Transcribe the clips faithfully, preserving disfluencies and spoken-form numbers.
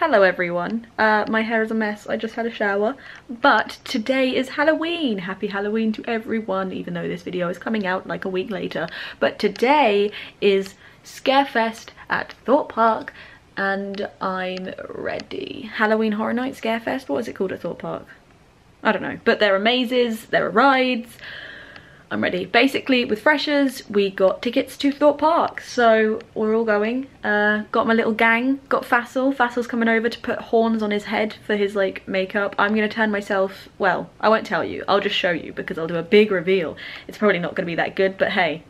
Hello everyone, uh, my hair is a mess, I just had a shower, but today is Halloween! Happy Halloween to everyone, even though this video is coming out like a week later. But today is Scarefest at Thorpe Park, and I'm ready. Halloween Horror Night, Scarefest, what is it called at Thorpe Park? I don't know, but there are mazes, there are rides, I'm ready. Basically, with freshers, we got tickets to Thorpe Park, so we're all going. Uh, got my little gang, got Fassil. Fassil's coming over to put horns on his head for his, like, makeup. I'm gonna turn myself, well, I won't tell you, I'll just show you because I'll do a big reveal. It's probably not gonna be that good, but hey,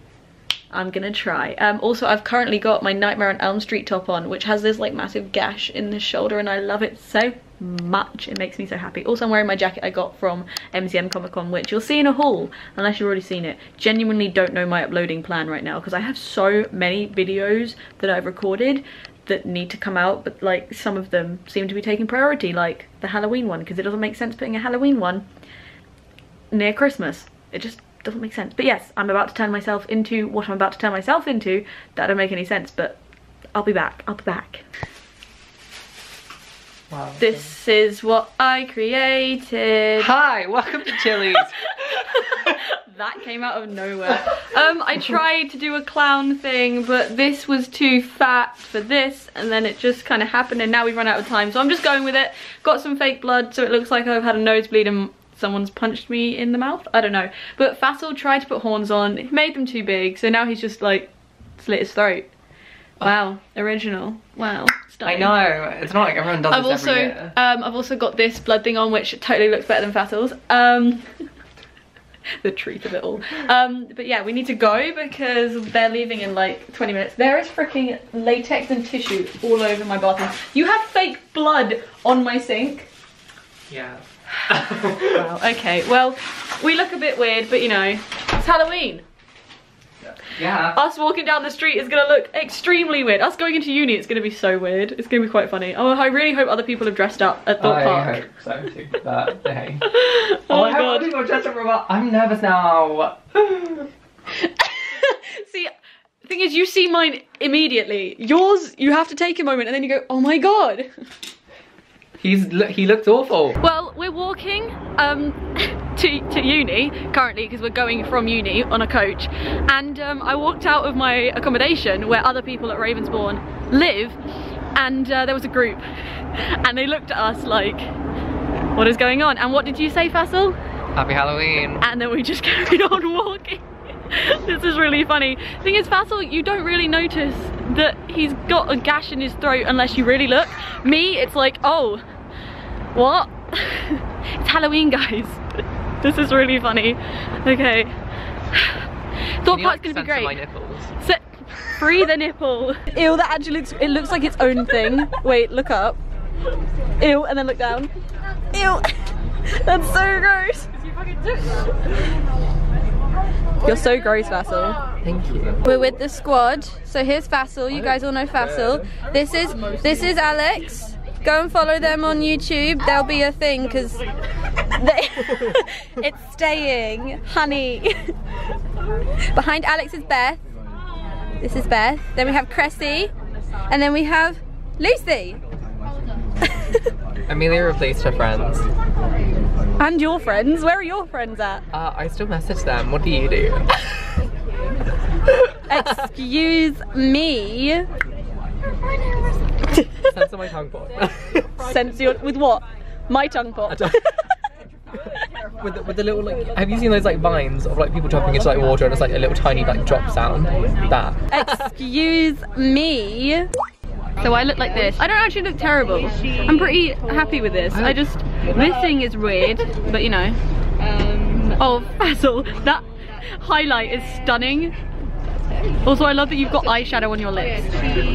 I'm gonna try. Um, also, I've currently got my Nightmare on Elm Street top on, which has this, like, massive gash in the shoulder, and I love it so much. It makes me so happy. Also, I'm wearing my jacket I got from M C M Comic Con, which you'll see in a haul unless you've already seen it. Genuinely don't know my uploading plan right now because I have so many videos that I've recorded that need to come out, but like some of them seem to be taking priority, like the Halloween one, because it doesn't make sense putting a Halloween one near Christmas. It just doesn't make sense. But yes, I'm about to turn myself into what I'm about to turn myself into. That don't make any sense, but I'll be back. I'll be back. Wow, this okay. is what I created. Hi, welcome to Chili's. That came out of nowhere. Um, I tried to do a clown thing, but this was too fat for this, and then it just kind of happened, and now we've run out of time, so I'm just going with it. Got some fake blood, so it looks like I've had a nosebleed and someone's punched me in the mouth. I don't know. But Fassil tried to put horns on, he made them too big, so now he's just like slit his throat. Wow, original. Wow, stunning. I know, it's not like everyone does I've this also, every year. Um, I've also got this blood thing on, which totally looks better than Fassil's. Um, the truth of it all. Um, but yeah, we need to go because they're leaving in like twenty minutes. There is freaking latex and tissue all over my bathroom. You have fake blood on my sink? Yeah. Wow, okay, well, we look a bit weird, but you know, it's Halloween. Yeah. Us walking down the street is gonna look extremely weird. Us going into uni, it's gonna be so weird. It's gonna be quite funny. Oh, I really hope other people have dressed up at Thorpe Park. I hope so too, that day. Oh, oh my god. People dressed up robot. I'm nervous now. See, the thing is, you see mine immediately. Yours, you have to take a moment and then you go, oh my god. He's he looked awful. Well, we're walking um, to, to uni currently because we're going from uni on a coach, and um, I walked out of my accommodation where other people at Ravensbourne live, and uh, there was a group, and they looked at us like, what is going on? And what did you say, Fassil? Happy Halloween. And then we just carried on walking. This is really funny. Thing is, Fassil, you don't really notice that he's got a gash in his throat unless you really look. Me, it's like, oh, what? It's Halloween, guys. This is really funny. Okay. Thought Park's gonna be great. My nipples? So, free the nipple. Ew, that actually looks, it looks like its own thing. Wait, look up. Ew, and then look down. Ew. That's so gross. You're so gross, Fassil. Thank you. We're with the squad. So here's Fassil. You guys all know Fassil. This is this is Alex. Go and follow them on YouTube. There'll be a thing because it's staying, honey. Behind Alex is Beth. This is Beth. Then we have Cressy, and then we have Lucy. Amelia replaced her friends. And your friends? Where are your friends at? Uh, I still message them. What do you do? Excuse me. Censor my tongue pot. Censor your, with what? My tongue pot. With the, with the little like, have you seen those like vines of like people dropping into like water and it's like a little tiny like drop sound? That. Excuse me. So I look like this. I don't actually look terrible. I'm pretty happy with this. I just, this thing is weird, but you know. Um, oh, Fassil, that highlight is stunning. Also, I love that you've got eyeshadow on your lips.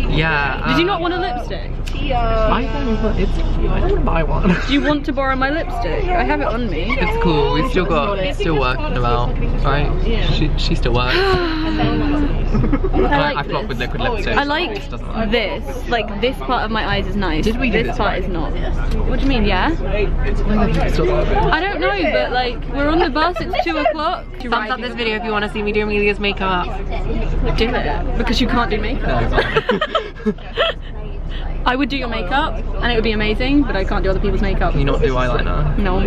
Yeah. Um, Did you not want a lipstick? I don't want a lipstick. I don't want to buy one. Do you want to borrow my lipstick? I have it on me. It's cool. We've still got, it's still working, Noelle. Right? Yeah. She, she still works. I, I like I flop with liquid lipstick. I like this. Like this part of my eyes is nice. Did we do this, this part is not. What do you mean? Yeah. I don't know, but like we're on the bus. It's two o'clock. Thumbs up this video if you want to see me do Amelia's makeup. Do it because you can't do makeup. I would do your makeup and it would be amazing, but I can't do other people's makeup. Can you not do eyeliner? No.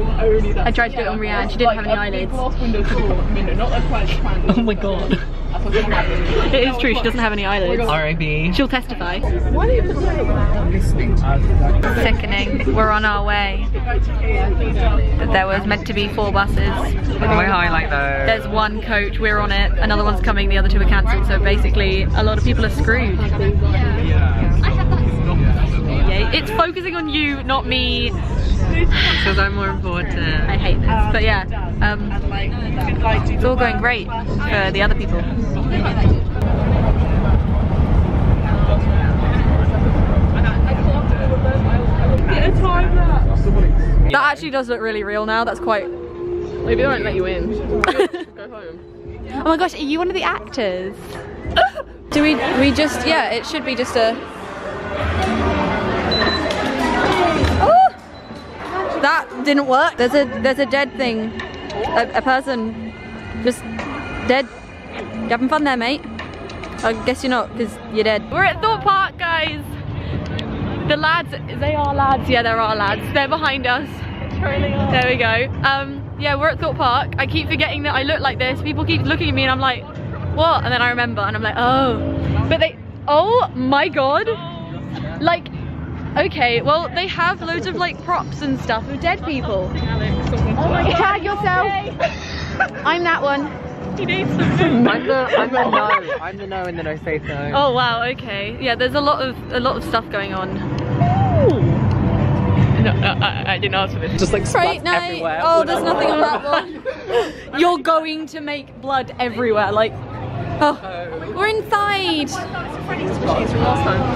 I tried to do it on Rihanna, she didn't have any eyelids. Oh my god. It is true, she doesn't have any eyelids. R I B She'll testify. Sickening. We're on our way. But there was meant to be four buses. We're high like though. There's one coach, we're on it. Another one's coming, the other two are cancelled. So basically, a lot of people are screwed. Yeah, it's focusing on you, not me. Because I'm more important. I hate this, but yeah, um, it's all going great for the other people. That actually does look really real now. That's quite. Maybe they won't let you in. Go home. Oh my gosh, are you one of the actors? Do we? We just yeah. It should be just a. That didn't work. There's a there's a dead thing. A, a person just dead. You having fun there, mate? I guess you're not, because you're dead. We're at Thorpe Park, guys. The lads, they are lads. Yeah, there are lads. They're behind us. There we go. Um, yeah, we're at Thorpe Park. I keep forgetting that I look like this. People keep looking at me and I'm like, what? And then I remember and I'm like, oh. But they, oh my god. Like, okay, well they have loads of like props and stuff of dead people. Oh my god. Tag yourself. I'm that one. He needs some food. I'm the I'm the no. I'm the no in the no safe zone. Oh wow, okay. Yeah, there's a lot of a lot of stuff going on. Ooh. No, I, I didn't ask for this. Just like sprayed everywhere. Oh, there's nothing on that one. You're going to make blood everywhere, like oh, oh we're inside.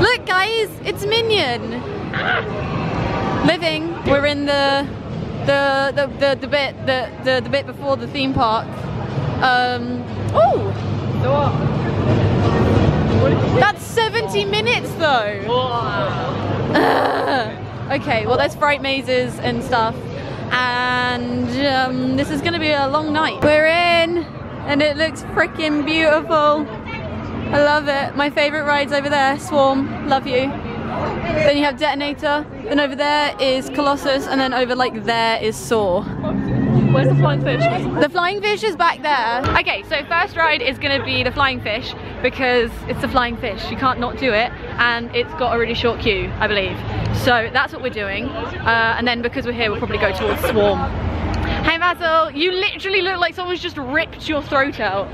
Look guys, it's Minion. Ah. Living. We're in the the the the, the bit the, the the bit before the theme park. Um oh so that's seventy minutes though. Wow. Okay, well there's fright mazes and stuff. And um this is gonna be a long night. We're in and it looks freaking beautiful. I love it. My favourite ride's over there, Swarm, love you. Then you have Detonator, then over there is Colossus, and then over like there is Saw. Where's the Flying Fish? The Flying Fish is back there. Okay, so first ride is gonna be the Flying Fish because it's the Flying Fish, you can't not do it, and it's got a really short queue, I believe. So that's what we're doing, uh, and then because we're here we'll probably go towards Swarm. Hey Fassil, you literally look like someone's just ripped your throat out.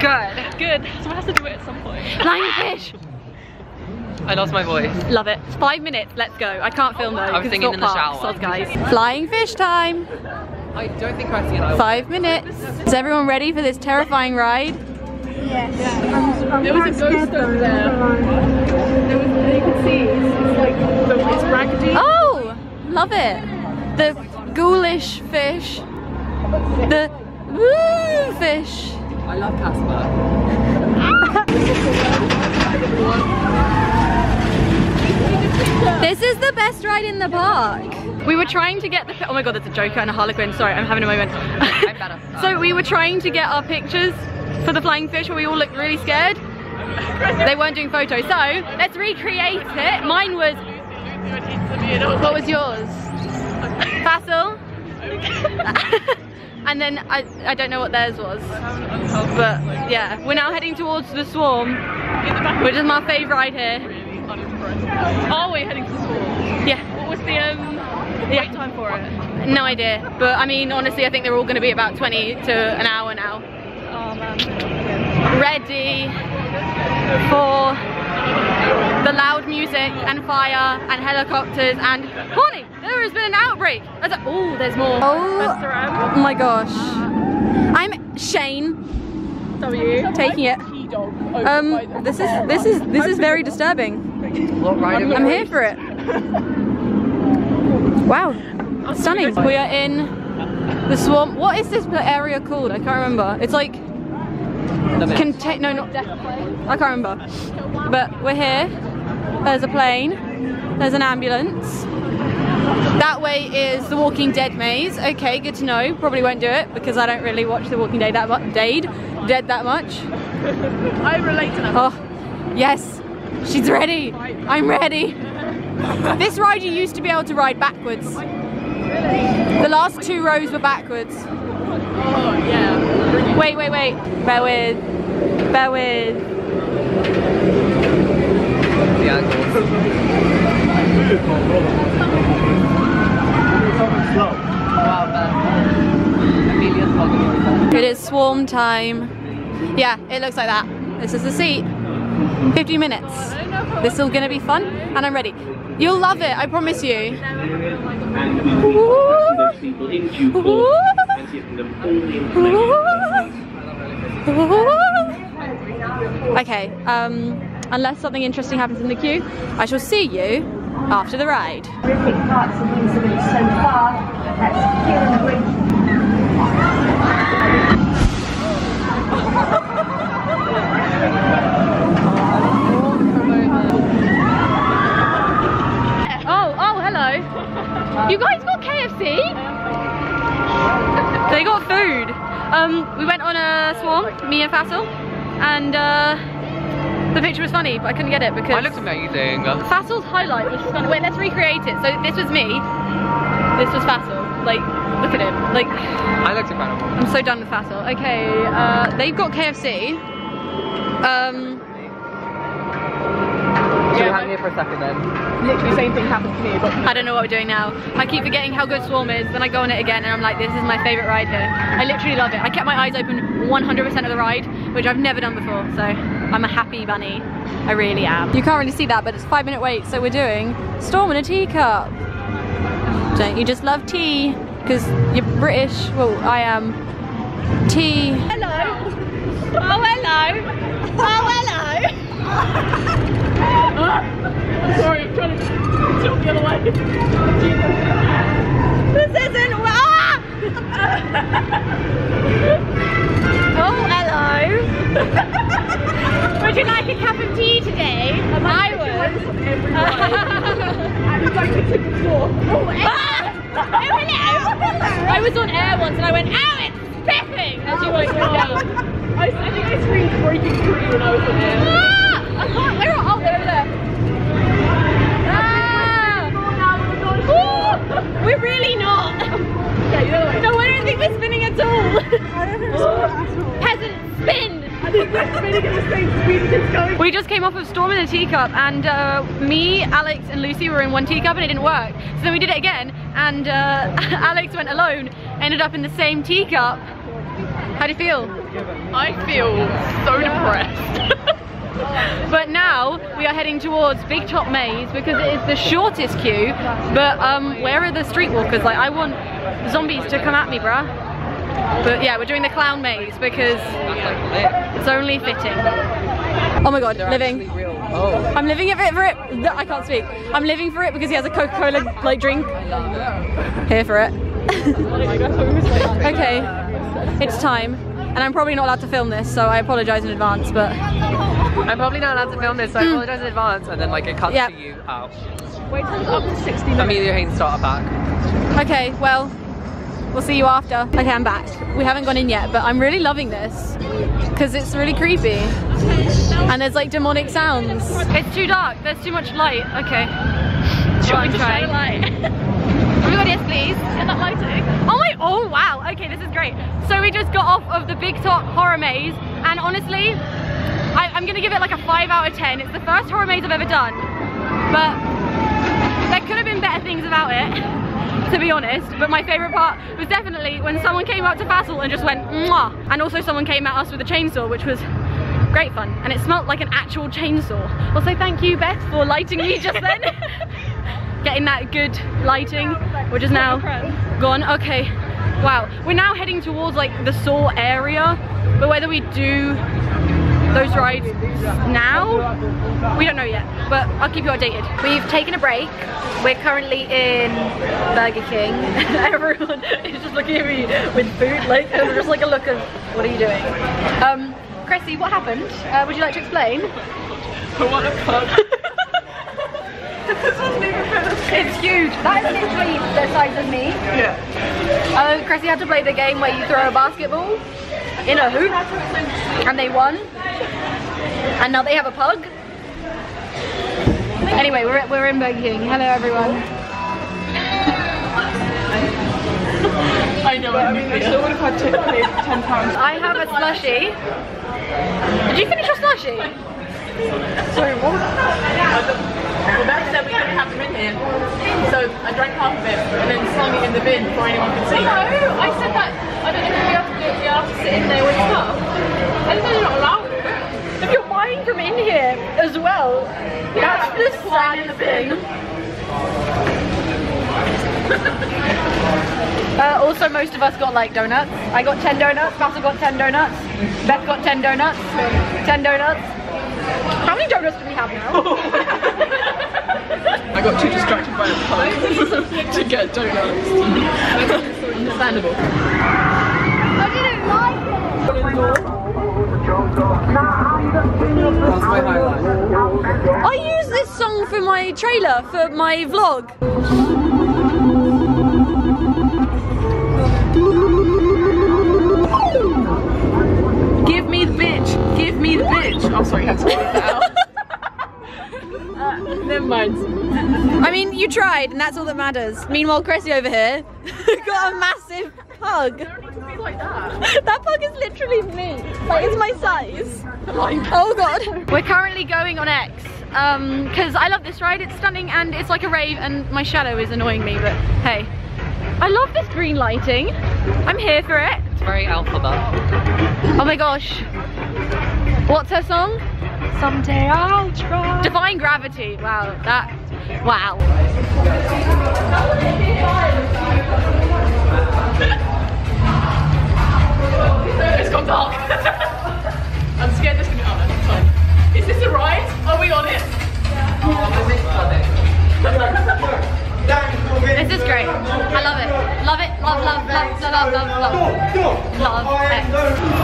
Good. Good. Someone has to do it at some point. Flying Fish! I lost my voice. Love it. It's five minutes, let's go. I can't film though. I was singing in the shower. Soz, guys. Flying Fish time! I don't think I've seen it. Five minutes. Is everyone ready for this terrifying ride? Yes. Yeah. Um, there was a ghost over there. There was, you can see, it's like, the, it's raggedy. Oh! Love it. The ghoulish fish. The woo fish. I love Casper. This is the best ride in the park. We were trying to get the, oh my god, that's a Joker and a Harlequin. Sorry, I'm having a moment. I'm better. So we were trying to get our pictures for the Flying Fish where we all looked really scared. They weren't doing photos. So let's recreate it. Mine was, what was yours? Fassil, and then I, I don't know what theirs was, but yeah, we're now heading towards the Swarm, which is my fave ride here. Are we heading to the Swarm? Yeah. What was the um, yeah. wait time for it? No idea, but I mean honestly I think they're all going to be about twenty to an hour now. Oh man. Ready for the loud music and fire and helicopters and horny! There has been an outbreak. Oh, there's more. Oh, my gosh. I'm Shane. W. Taking it. Um, this is this is this is very disturbing. I'm here for it. Wow, stunning. We are in the Swamp. What is this area called? I can't remember. It's like contain. No, not. I can't remember. But we're here. There's a plane. There's an ambulance. That way is the Walking Dead maze. Okay, good to know. Probably won't do it because I don't really watch the Walking Dead that much. Dead, dead that much. I relate to that. Oh, yes. She's ready. I'm ready. This ride you used to be able to ride backwards. The last two rows were backwards. Oh yeah. Wait, wait, wait. Bear with. Bear with. The angles. It is swarm time. Yeah, it looks like that. This is the seat. fifty minutes. This is all gonna be fun, and I'm ready. You'll love it, I promise you. Okay, um, unless something interesting happens in the queue, I shall see you after the ride. You guys got K F C? They got food. Um, we went on a swarm, me and Fassil, and uh, the picture was funny, but I couldn't get it because I looked amazing. Fassil's highlight was funny. Wait, let's recreate it. So this was me. This was Fassil. Like, look at him. Like, I looked incredible. I'm so done with Fassil. Okay, uh, they've got K F C. Um. Yeah, hang here for a second then. Literally the same thing happened to me. But I don't know what we're doing now. I keep forgetting how good Swarm is, then I go on it again and I'm like, this is my favourite ride here. I literally love it. I kept my eyes open one hundred percent of the ride, which I've never done before, so I'm a happy bunny. I really am. You can't really see that, but it's five minute wait, so we're doing Storm in a Teacup. Don't you just love tea? Because you're British. Well, I am. Tea. Hello. Oh, hello. Oh, hello. I'm sorry, I'm trying to jump the other way. This isn't. Ah! Oh, hello. Would you like a cup of tea today? Um, I would. I was like, I took the floor. Oh, ah! Oh, hello. I was on air once and I went, ow, it's spiffing! As you went down. I, I think I screamed breaking through when I was on air. Ah! I can't, where are, oh, they're over there. Ah! Ooh, we're really not. Yeah, you know what? No, I don't think we're spinning at all. I don't think we're spinning at all. Peasant, spin! I think we're spinning at the same speed as going. We just came off of Storm in a Teacup, and uh, me, Alex, and Lucy were in one teacup, and it didn't work. So then we did it again, and uh, Alex went alone, ended up in the same teacup. How do you feel? I feel so yeah. depressed. But now we are heading towards Big Top Maze because it is the shortest queue. But um, where are the streetwalkers? Like, I want zombies to come at me, bruh. But yeah, we're doing the clown maze because it's only fitting. Oh my god, living. Oh. I'm living it for it. I can't speak. I'm living for it because he has a Coca-Cola like drink. Here for it. Okay, it's time, and I'm probably not allowed to film this, so I apologise in advance. But. I'm probably not allowed to film this, so I mm. apologise in advance, and then like it cuts yep. to you out. Wait till it's up to sixty minutes. Amelia Haynes started back. Okay, well, we'll see you after. Okay, I'm back. We haven't gone in yet, but I'm really loving this because it's really creepy and there's like demonic sounds. It's too dark, there's too much light. Okay. Shall we try the light? Oh my god, yes please. Get that lighting. Oh my, oh wow, okay, this is great. So we just got off of the Big Top Horror Maze, and honestly, I, I'm gonna give it like a five out of ten. It's the first horror maze I've ever done, but there could have been better things about it, to be honest. But my favourite part was definitely when someone came up to Fassil and just went mwah, and also someone came at us with a chainsaw, which was great fun, and it smelt like an actual chainsaw. Also, thank you Beth for lighting me just then. Getting that good lighting, which is now gone. Okay, wow, we're now heading towards like the Saw area, but whether we do those rides now, we don't know yet, but I'll keep you updated. We've taken a break. We're currently in Burger King. Everyone is just looking at me with food, like, and just like a look of, what are you doing? Um, Cressy, what happened? Uh, would you like to explain? What a cunt. It's huge. That is literally the size of me. Yeah. Uh, Cressy had to play the game where you throw a basketball in a hoop and they won. And now they have a pug. Anyway, we're, at, we're in Burger King. Hello, everyone. I know, but, I mean, they still would have had tips ten pounds. I have a slushie. Did you finish your slushie? Sorry, what was that? Well, Beth said we couldn't have them in here, so I drank half of it and then slung it in the bin before anyone could see. No, I said that. I don't know if we have to do it. We have to sit in there with stuff. I just said you're not allowed. If you're buying from in here as well, yeah, that's the slung in the bin. uh, also, most of us got like donuts. I got ten donuts. Russell got ten donuts. Beth got ten donuts. Ten donuts. How many donuts do we have now? I got too distracted by a pun to get donuts. Understandable. I didn't like it. That's my highlight. I used this song for my trailer for my vlog. Give me the bitch. Give me the bitch. I'm oh, sorry, I had to work that out. Never mind. I mean, you tried, and that's all that matters. Meanwhile, Cressy over here got a massive pug. Like that. That pug is literally me. Like, it's my size. Oh god. We're currently going on X um, because I love this ride. It's stunning, and it's like a rave. And my shadow is annoying me, but hey, I love this green lighting. I'm here for it. It's very Elphaba. Oh my gosh. What's her song? Someday I'll try. Divine Gravity. Wow, that. Wow. It's gone dark. I'm scared this is gonna be on it. It's fine. Is this a ride? Are we on it? Yeah. This is great. I love it. Love it. Love, love, love, love, love, love. Love it.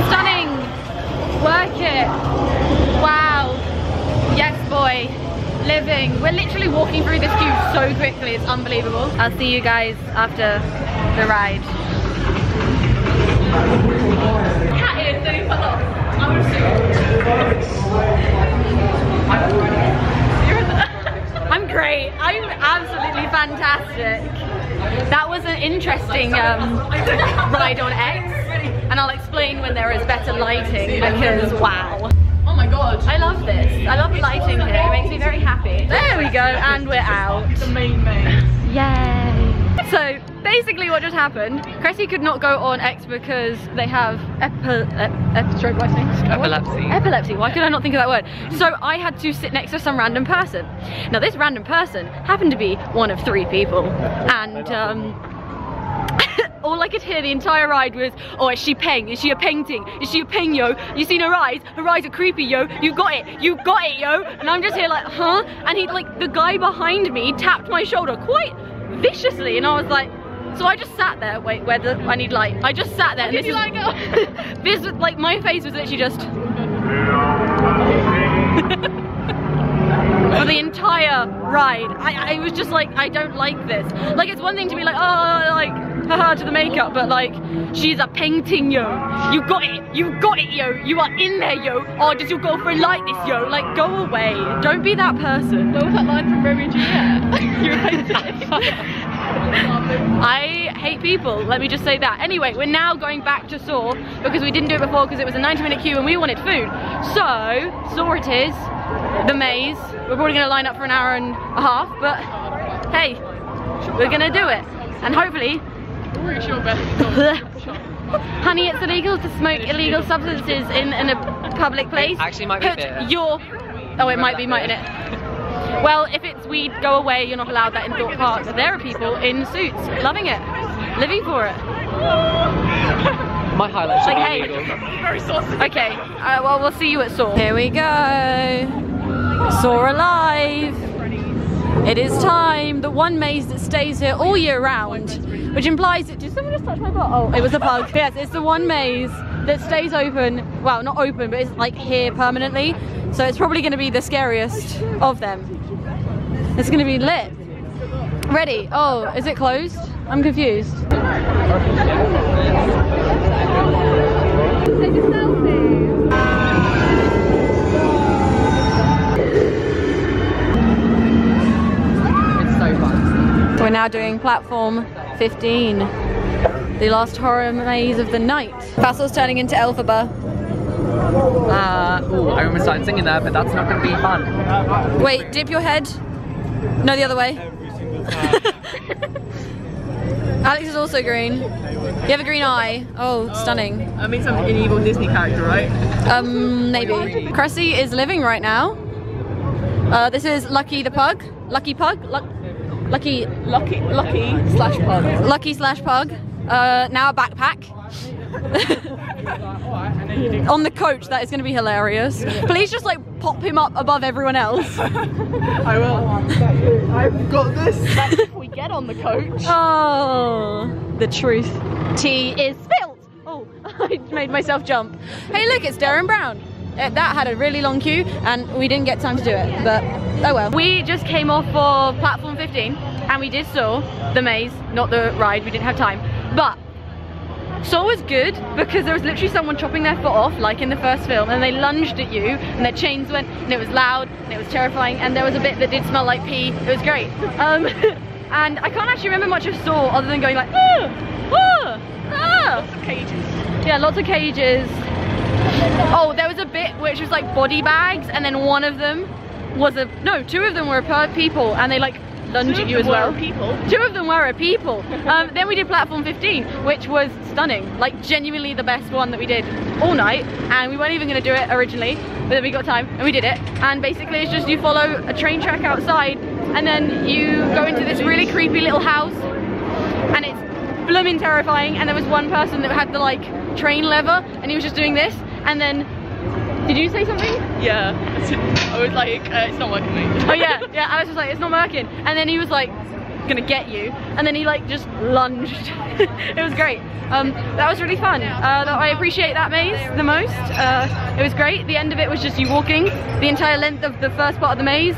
Stunning. Work it. Wow, yes boy, living. We're literally walking through this queue so quickly, it's unbelievable. I'll see you guys after the ride. Cat ears, don't put off. I'm gonna sue. I'm great, I'm absolutely fantastic. That was an interesting um, ride on X, and I'll explain when there is better lighting, because wow. Oh my god. I love this. I love the lighting here. It makes me very happy. There we go, and we're out. The main maze. Yay. So basically what just happened, Cressy could not go on X because they have epi ep epistrope, I think. Epilepsy. Epilepsy. Why could I not think of that word? So I had to sit next to some random person. Now this random person happened to be one of three people. And um all I could hear the entire ride was, oh, is she Peng? Is she a painting? Is she a Peng, yo? You seen her eyes? Her eyes are creepy, yo. You got it. You got it, yo. And I'm just here like, huh? And he, like, the guy behind me tapped my shoulder quite viciously. And I was like, so I just sat there. Wait, where the, I need light. I just sat there. And this, is, like, oh. This was, like, my face was literally just. For the entire ride. I, I was just like, I don't like this. Like, it's one thing to be like, oh, like, haha to the makeup, but like, she's a painting, yo. You got it, you got it, yo. You are in there, yo. Oh, does your girlfriend like this, yo? Like, go away. Don't be that person. What was that line from Romeo and Juliet? You're painting. I hate people, let me just say that. Anyway, we're now going back to Saw because we didn't do it before because it was a ninety minute queue and we wanted food. So, Saw it is, the maze. We're probably gonna line up for an hour and a half, but hey, we're gonna do it. And hopefully, honey, it's illegal to smoke illegal substances in, in a public place. It actually might be Put bitter. your... Oh, it might be, mightn't it? Well, if it's weed, go away, you're not allowed that in Thorpe Park. But there are people in suits, loving it, living for it. My highlight should like, be illegal. Very saucy. Okay, uh, well, we'll see you at Saw. Here we go. Saw alive. It is time, the one maze that stays here all year round, which implies that, did someone just touch my butt? Oh, it was a pug. Yes, it's the one maze that stays open, well, not open, but it's like here permanently. So it's probably gonna be the scariest of them. It's gonna be lit. Ready? Oh, is it closed? I'm confused. Take a selfie. We're now doing Platform fifteen, the last horror maze of the night. Fassil's turning into Elphaba. Uh, ooh, I almost started singing there, but that's not going to be fun. Wait, dip your head. No, the other way. Every single time. Alex is also green. You have a green eye. Oh, oh stunning. I mean, some evil Disney character, right? Um, maybe. Cressy is living right now. Uh, this is Lucky the Pug. Lucky Pug? Luck lucky. Lucky. Lucky slash Pug. Lucky slash Pug. Uh, now a backpack. On the coach, that is going to be hilarious. Please just like pop him up above everyone else. I will. I've got this. That's if we get on the coach. Oh, the truth. Tea is spilled. Oh, I made myself jump. Hey, look, it's Derren Brown. That had a really long queue, and we didn't get time to do it, but oh well. We just came off for Platform fifteen, and we did Saw, the maze, not the ride. We didn't have time, but. Saw was good because there was literally someone chopping their foot off like in the first film, and they lunged at you and their chains went, and it was loud and it was terrifying, and there was a bit that did smell like pee. It was great. Um, and I can't actually remember much of Saw other than going like, oh, oh, oh. Lots of cages. Yeah, lots of cages. Oh, there was a bit which was like body bags, and then one of them was a, no, two of them were per people, and they like lunge at you as well. People. Two of them were a people. Um, then we did Platform fifteen, which was stunning, like genuinely the best one that we did all night. And we weren't even going to do it originally, but then we got time and we did it. And basically it's just you follow a train track outside, and then you go into this really creepy little house, and it's blooming terrifying. And there was one person that had the like train lever, and he was just doing this, and then did you say something? Yeah, I was like, uh, it's not working, mate. Oh yeah, yeah, Alex was like, it's not working. And then he was like, gonna get you. And then he like just lunged. It was great. Um, that was really fun. Uh, I appreciate that maze the most. Uh, it was great. The end of it was just you walking the entire length of the first part of the maze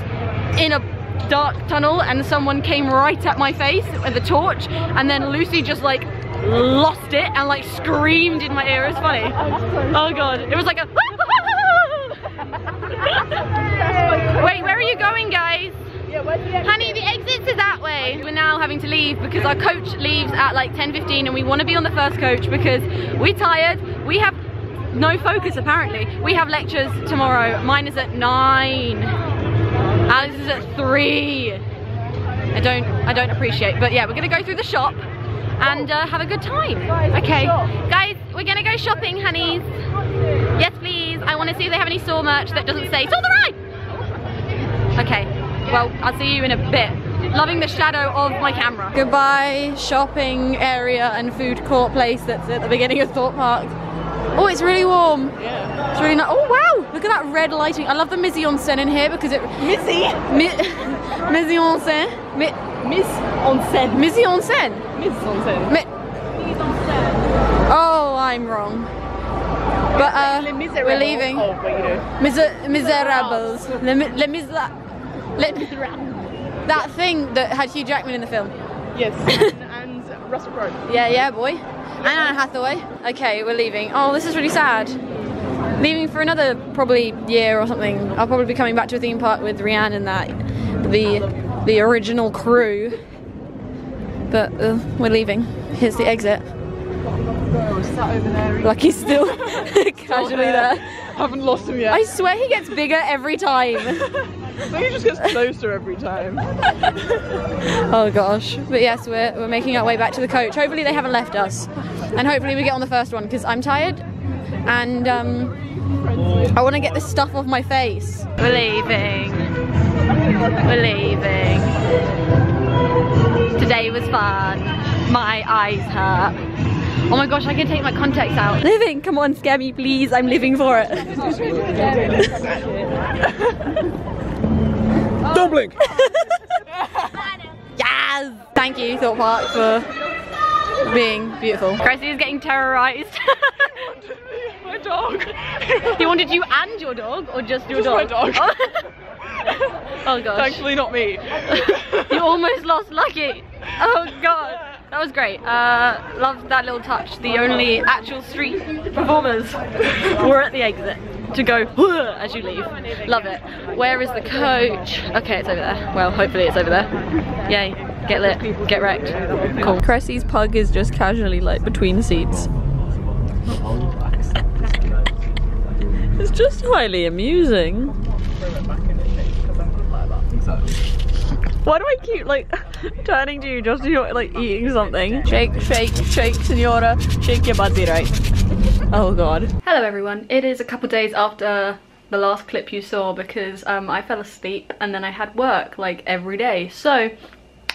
in a dark tunnel, and someone came right at my face with a torch, and then Lucy just like lost it and like screamed in my ear. It was funny. Oh god, it was like a wait, where are you going, guys? Yeah, where's the exit? Honey, the exits are that way. We're now having to leave because our coach leaves at like ten fifteen, and we want to be on the first coach because we're tired. We have no focus apparently. We have lectures tomorrow. Mine is at nine. Alice is at three. I don't, I don't appreciate. But yeah, we're gonna go through the shop and uh, have a good time. Okay, guys, we're gonna go shopping, honeys. Yes, please. I want to see if they have any Saw merch that doesn't say Saw the Ride. Okay. Well, I'll see you in a bit. Loving the shadow of my camera. Goodbye shopping area and food court place that's at the beginning of Thorpe Park. Oh, it's really warm. Yeah. It's really nice. Oh wow, look at that red lighting. I love the mise-en-scène in here because it... Missy? Mi mise-en-scène? Mi mise-en-scène. Mise-en-scène? Mise-en-scène. Mi oh, I'm wrong. But uh, we're leaving. Oh, but you know. Miser Miserables. Le, le Miserables. Let, that thing that had Hugh Jackman in the film. Yes, and, and Russell Crowe. Yeah, yeah, boy. And Anne Hathaway. Okay, we're leaving. Oh, this is really sad. Leaving for another probably year or something. I'll probably be coming back to a theme park with Rianne and that, the the original crew. But uh, we're leaving. Here's the exit. Lucky's still casually there. Haven't lost him yet. I swear he gets bigger every time. So he just gets closer every time. Oh gosh. But yes, we're, we're making our way back to the coach. Hopefully they haven't left us. And hopefully we get on the first one because I'm tired. And um, I want to get this stuff off my face. We're leaving. We're leaving. Today was fun. My eyes hurt. Oh my gosh, I can take my contacts out. Living, come on, scare me please. I'm living for it. Don't blink. Yes! Thank you, Thorpe Park, for being beautiful. Cressy is getting terrorised. My dog. He wanted you and your dog, or just your just dog? Just my dog. Oh gosh. Thankfully not me. You almost lost Lucky. Oh god. That was great. Uh, loved that little touch. The only actual street performers were at the exit. to go as you leave. Love it. Where is the coach? Okay, it's over there. Well, hopefully it's over there. Yay. Get lit. Get wrecked. Cool. Cressy's pug is just casually like between seats. It's just highly amusing. Why do I keep like turning to you just as you're like eating something? Shake, shake, shake, senora. Shake your body, right? Oh god. Hello everyone. It is a couple days after the last clip you saw because um, I fell asleep and then I had work like every day. So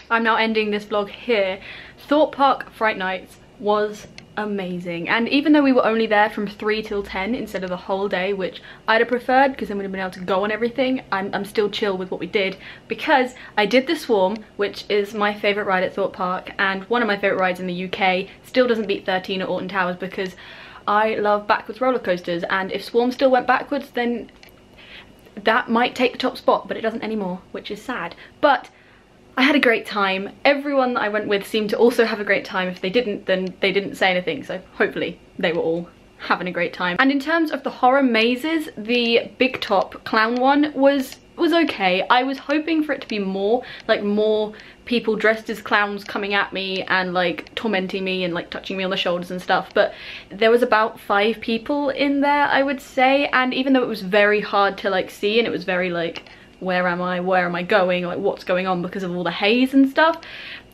I'm now ending this vlog here. Thorpe Park Fright Nights was amazing, and even though we were only there from three till ten instead of the whole day, which I'd have preferred because then we'd have been able to go on everything, I'm, I'm still chill with what we did because I did the Swarm, which is my favourite ride at Thorpe Park and one of my favourite rides in the U K. Still doesn't beat thirteen at Alton Towers because I love backwards roller coasters, and if Swarm still went backwards then that might take the top spot, but it doesn't anymore, which is sad. But I had a great time. Everyone that I went with seemed to also have a great time. If they didn't, then they didn't say anything, so hopefully they were all having a great time. And in terms of the horror mazes, the Big Top clown one was was okay. I was hoping for it to be more, like more people dressed as clowns coming at me and like tormenting me and like touching me on the shoulders and stuff, but there was about five people in there, I would say, and even though it was very hard to like see and it was very like, where am I, where am I going, like what's going on because of all the haze and stuff,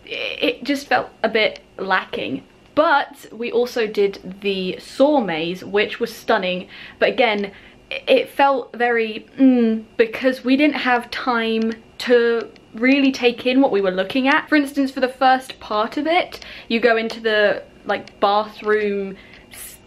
it just felt a bit lacking. But we also did the Saw maze, which was stunning, but again it felt very mm, because we didn't have time to really take in what we were looking at. For instance, for the first part of it, you go into the like bathroom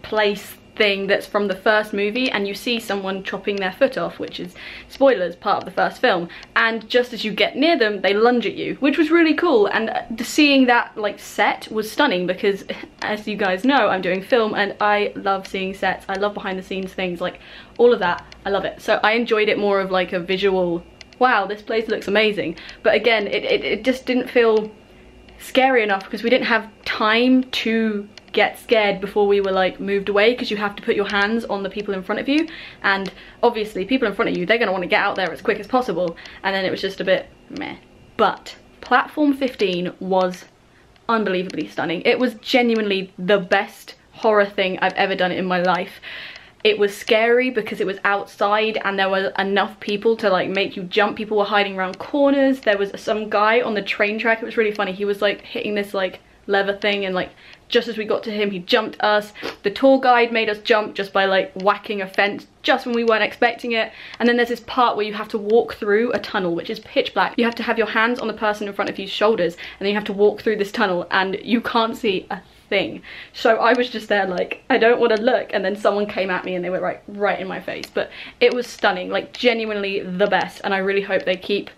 place thing that's from the first movie and you see someone chopping their foot off, which is, spoilers, part of the first film, and just as you get near them they lunge at you, which was really cool, and seeing that like set was stunning because as you guys know I'm doing film and I love seeing sets, I love behind the scenes things, like all of that, I love it. So I enjoyed it more of like a visual, wow this place looks amazing, but again it, it, it just didn't feel scary enough because we didn't have time to get scared before we were like moved away, because you have to put your hands on the people in front of you and obviously people in front of you, they're going to want to get out there as quick as possible, and then it was just a bit meh. But Platform fifteen was unbelievably stunning. It was genuinely the best horror thing I've ever done in my life. It was scary because it was outside and there were enough people to like make you jump. People were hiding around corners. There was some guy on the train track, it was really funny, he was like hitting this like lever thing and like just as we got to him he jumped us. The tour guide made us jump just by like whacking a fence just when we weren't expecting it. And then there's this part where you have to walk through a tunnel which is pitch black. You have to have your hands on the person in front of you's shoulders and then you have to walk through this tunnel and you can't see a thing. So I was just there like, I don't want to look, and then someone came at me and they went right right in my face. But it was stunning, like genuinely the best, and I really hope they keep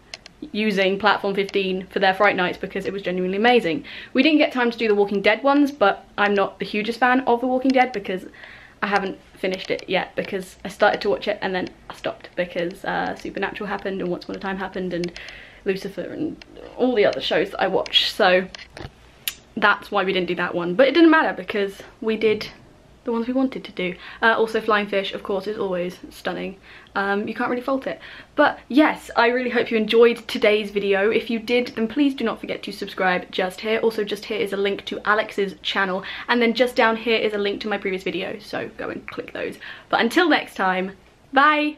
using Platform fifteen for their Fright Nights because it was genuinely amazing. We didn't get time to do the Walking Dead ones, but I'm not the hugest fan of the Walking Dead because I haven't finished it yet, because I started to watch it and then I stopped because uh, Supernatural happened and Once Upon a Time happened and Lucifer and all the other shows that I watch, so that's why we didn't do that one. But it didn't matter because we did the ones we wanted to do. Uh, also Flying Fish, of course, is always stunning. Um, you can't really fault it. But yes, I really hope you enjoyed today's video. If you did, then please do not forget to subscribe just here. Also just here is a link to Alex's channel, and then just down here is a link to my previous video, so go and click those. But until next time, bye!